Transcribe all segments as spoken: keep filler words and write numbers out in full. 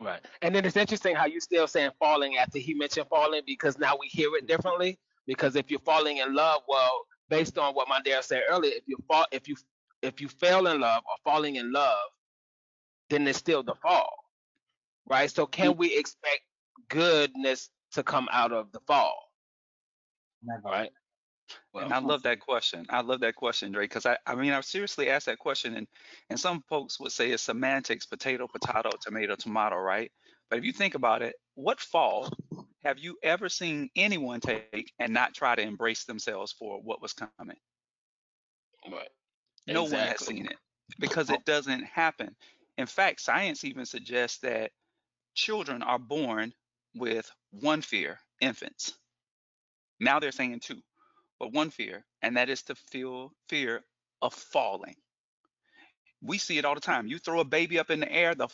Right. And then it's interesting how you still saying falling after he mentioned falling, because now we hear it differently. Because if you're falling in love, well, based on what Mondale said earlier, if you fall, if you if you fail in love or falling in love, then it's still the fall, right? So can we expect goodness to come out of the fall? Never. Right. Well, and I love that question. I love that question, Dre, because I, I mean, I seriously asked that question, and, and some folks would say it's semantics, potato, potato, tomato, tomato, right? But if you think about it, what fall have you ever seen anyone take and not try to embrace themselves for what was coming? Right. No exactly. one has seen it, because it doesn't happen. In fact, science even suggests that children are born with one fear, infants. Now they're saying two. But one fear, and that is to feel fear of falling. We see it all the time. You throw a baby up in the air, the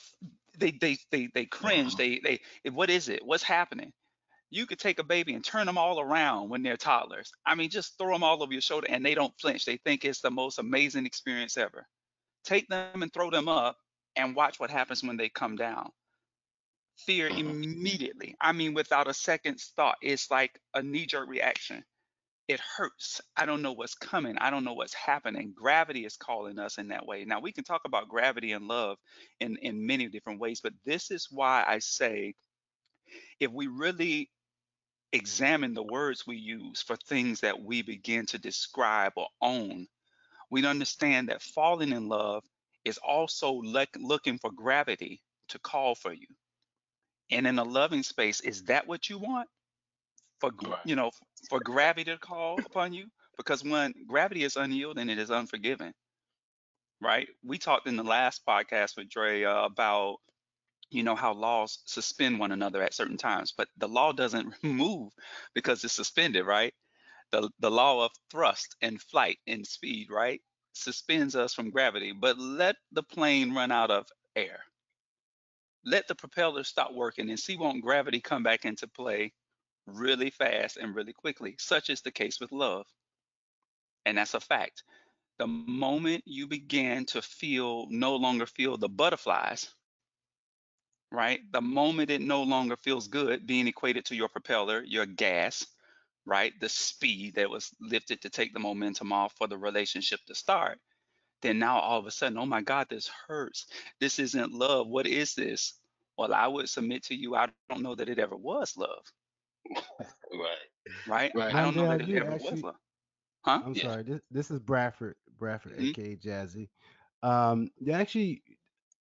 they they they they cringe. Wow. They they what is it? What's happening? You could take a baby and turn them all around when they're toddlers. I mean, just throw them all over your shoulder, and they don't flinch. They think it's the most amazing experience ever. Take them and throw them up, and watch what happens when they come down. Fear immediately. I mean, without a second thought, it's like a knee-jerk reaction. It hurts. I don't know what's coming. I don't know what's happening. Gravity is calling us in that way. Now, we can talk about gravity and love in, in many different ways, but this is why I say, if we really examine the words we use for things that we begin to describe or own, we understand that falling in love is also le- looking for gravity to call for you. And in a loving space, is that what you want? For, you know, for gravity to call upon you, because when gravity is unyielding, it is unforgiving, right? We talked in the last podcast with Dre uh, about, you know, how laws suspend one another at certain times, but the law doesn't move because it's suspended, right? The, the law of thrust and flight and speed, right, suspends us from gravity, but let the plane run out of air. Let the propeller stop working and see won't gravity come back into play really fast and really quickly. Such is the case with love. And that's a fact. The moment you begin to feel, no longer feel the butterflies, right? The moment it no longer feels good, being equated to your propeller, your gas, right? The speed that was lifted to take the momentum off for the relationship to start. Then now all of a sudden, oh my God, this hurts. This isn't love. What is this? Well, I would submit to you, I don't know that it ever was love. right. right, right. I don't know that it ever was love. Huh? I'm yeah. sorry. This, this is Bradford, Bradford, mm-hmm. aka Jazzy. Um, you actually,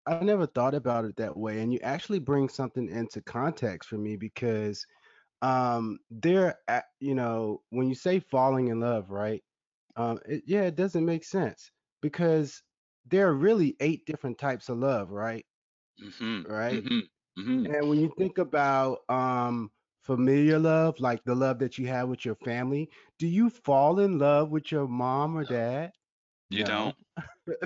I never thought about it that way, and you actually bring something into context for me, because, um, there, you know, when you say falling in love, right? Um, it, yeah, it doesn't make sense, because there are really eight different types of love, right? Mm-hmm. Right. Mm-hmm. Mm-hmm. And when you think about, um. familiar love, like the love that you have with your family. Do you fall in love with your mom or dad? You no. don't.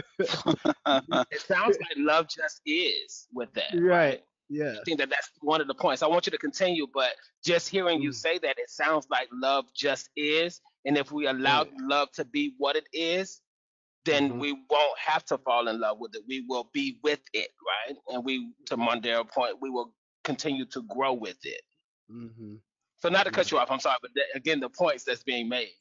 It sounds like love just is with that. Right. right? Yeah. I think that that's one of the points. I want you to continue, but just hearing mm. you say that, it sounds like love just is. And if we allow yeah. love to be what it is, then mm-hmm. we won't have to fall in love with it. We will be with it, right? And we, to Mondale's point, we will continue to grow with it. Mm-hmm. So not to cut you off, I'm sorry, but th- again, the points that's being made.